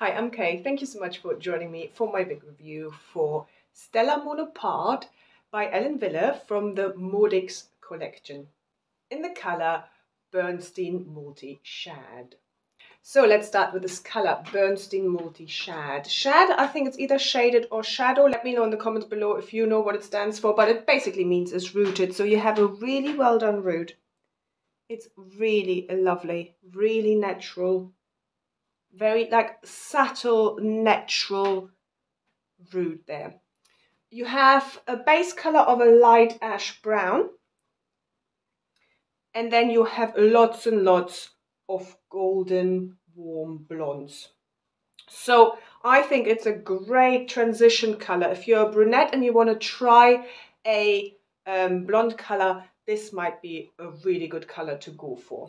Hi, I'm Kay. Thank you so much for joining me for my big review for Stella Mono Part by Ellen Wille from the Modixx collection in the color Bernstein Multi Shad. So let's start with this color, Bernstein Multi Shad. Shad, I think it's either shaded or shadow. Let me know in the comments below if you know what it stands for, but it basically means it's rooted. So you have a really well done root. It's really lovely, really natural, very like subtle, natural root there. You have a base color of a light ash brown. And then you have lots and lots of golden warm blondes. So I think it's a great transition color. If you're a brunette and you want to try a blonde color, this might be a really good color to go for.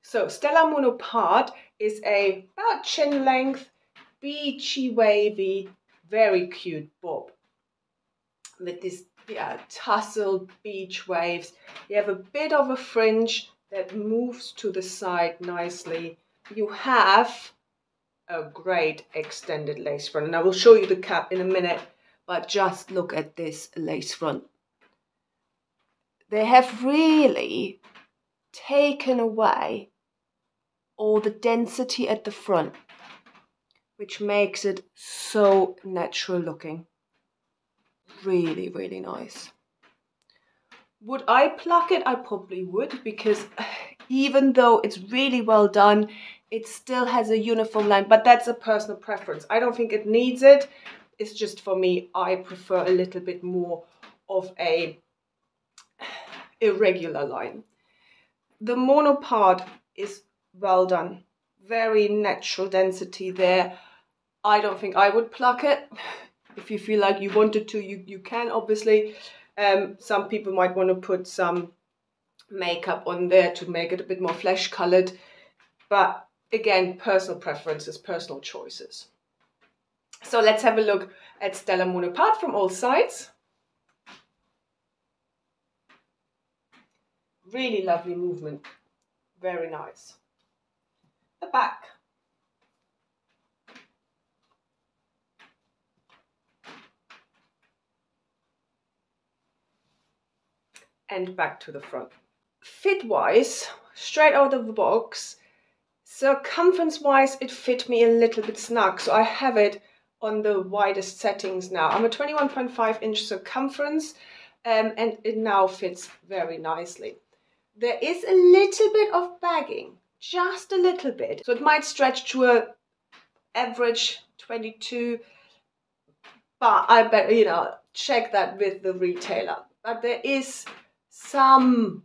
So Stella Mono Part is a about chin length, beachy, wavy, very cute bob with this tasseled beach waves. You have a bit of a fringe that moves to the side nicely. You have a great extended lace front, and I will show you the cap in a minute, but just look at this lace front. They have really taken away all the density at the front, which makes it so natural looking. Really, really nice. Would I pluck it? I probably would, because even though it's really well done, it still has a uniform line, but that's a personal preference. I don't think it needs it. It's just for me, I prefer a little bit more of a irregular line. The mono part is well done. Very natural density there. I don't think I would pluck it. If you feel like you wanted to, you can obviously. Some people might want to put some makeup on there to make it a bit more flesh colored. But again, personal preferences, personal choices. So let's have a look at Stella Mono Part from all sides. Really lovely movement. Very nice. The back. And back to the front. Fit-wise, straight out of the box, circumference-wise, it fit me a little bit snug, so I have it on the widest settings now. I'm a 21.5-inch circumference, and it now fits very nicely. There is a little bit of bagging, just a little bit, so it might stretch to an average 22, but I bet, you know, check that with the retailer. But there is some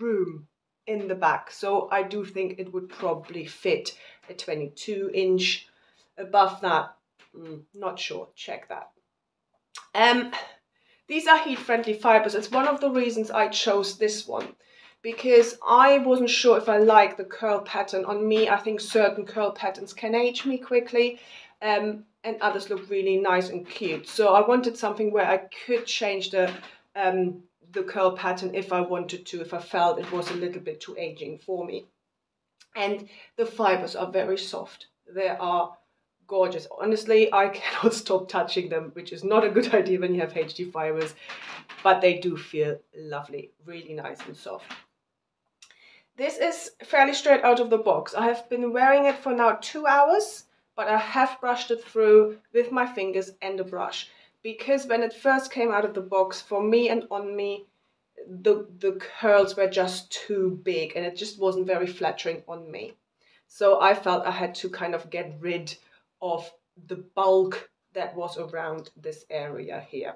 room in the back, so I do think it would probably fit a 22-inch. Above that, not sure, check that. These are heat-friendly fibers. It's one of the reasons I chose this one, because I wasn't sure if I like the curl pattern on me. I think certain curl patterns can age me quickly, and others look really nice and cute. So I wanted something where I could change the curl pattern if I wanted to, if I felt it was a little bit too aging for me. And the fibers are very soft. They are gorgeous. Honestly, I cannot stop touching them, which is not a good idea when you have HD fibers, but they do feel lovely, really nice and soft. This is fairly straight out of the box. I have been wearing it for now 2 hours, but I have brushed it through with my fingers and a brush, because when it first came out of the box, for me and on me, the curls were just too big and it just wasn't very flattering on me. So I felt I had to kind of get rid of the bulk that was around this area here.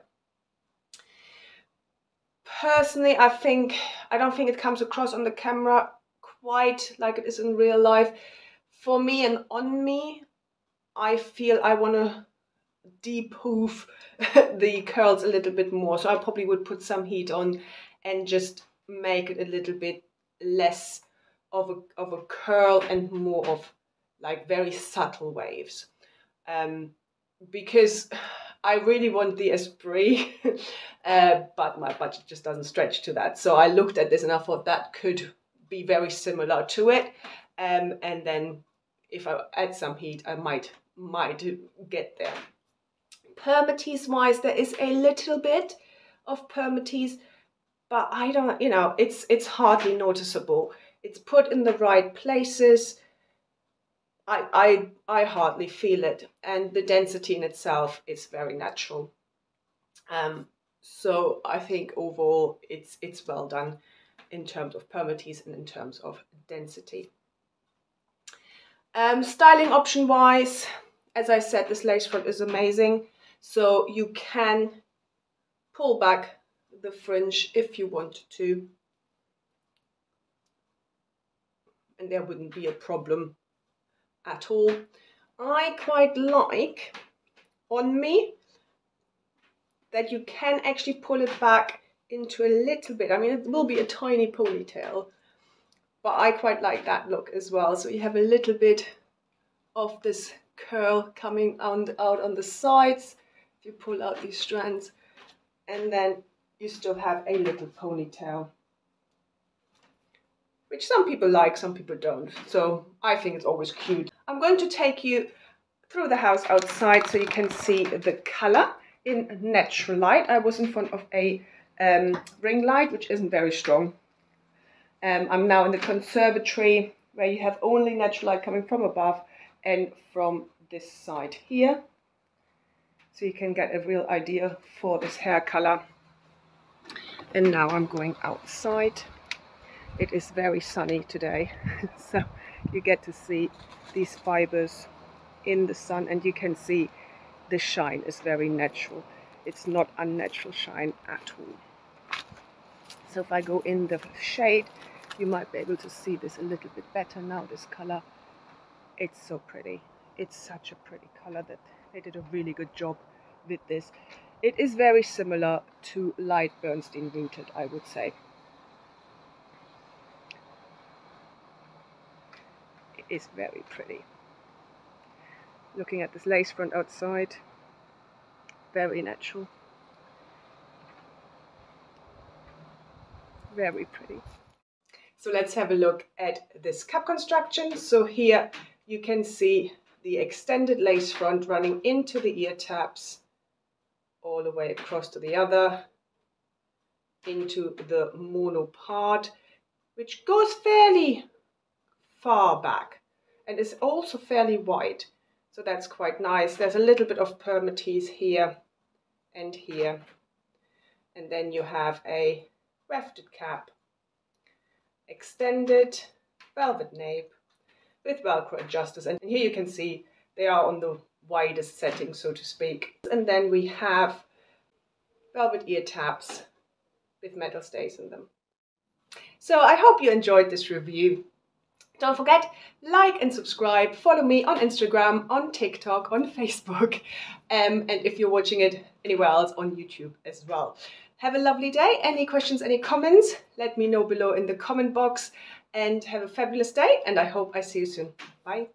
Personally, I don't think it comes across on the camera quite like it is in real life. For me and on me, I feel I want to de-poof the curls a little bit more. So I probably would put some heat on and just make it a little bit less of a curl and more of like very subtle waves. Because I really want the Esprit, but my budget just doesn't stretch to that. So I looked at this and I thought that could be very similar to it. And then if I add some heat, I might get there. Permatease wise, there is a little bit of permatease, but I don't, you know, it's hardly noticeable. It's put in the right places. I hardly feel it, and the density in itself is very natural. So I think overall it's well done in terms of permatease and in terms of density. Styling option wise, as I said, this lace front is amazing. So you can pull back the fringe if you wanted to, and there wouldn't be a problem at all. I quite like on me that you can actually pull it back into a little bit. I mean, it will be a tiny ponytail, but I quite like that look as well. So you have a little bit of this curl coming out on the sides if you pull out these strands, and then you still have a little ponytail, which some people like, some people don't. So I think it's always cute. I'm going to take you through the house outside so you can see the color in natural light. I was in front of a ring light, which isn't very strong. I'm now in the conservatory where you have only natural light coming from above and from this side here. So you can get a real idea for this hair color. And now I'm going outside. It is very sunny today, so you get to see these fibers in the sun, and you can see the shine is very natural. It's not unnatural shine at all. So if I go in the shade, you might be able to see this a little bit better now, this color. It's so pretty. It's such a pretty color that they did a really good job with this. It is very similar to light Bernstein Rooted, I would say. Is very pretty. Looking at this lace front outside, very natural, very pretty. So let's have a look at this cap construction. So here you can see the extended lace front running into the ear tabs all the way across to the other into the mono part, which goes fairly far back and is also fairly wide, so that's quite nice. There's a little bit of permatease here and here, and then you have a wefted cap, extended velvet nape with Velcro adjusters, and here you can see they are on the widest setting, so to speak. And then we have velvet ear tabs with metal stays in them. So I hope you enjoyed this review. Don't forget, like and subscribe, follow me on Instagram, on TikTok, on Facebook, and if you're watching it anywhere else, on YouTube as well. Have a lovely day. Any questions, any comments, let me know below in the comment box, and have a fabulous day, and I hope I see you soon. Bye.